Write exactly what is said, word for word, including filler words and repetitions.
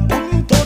kau tuntut.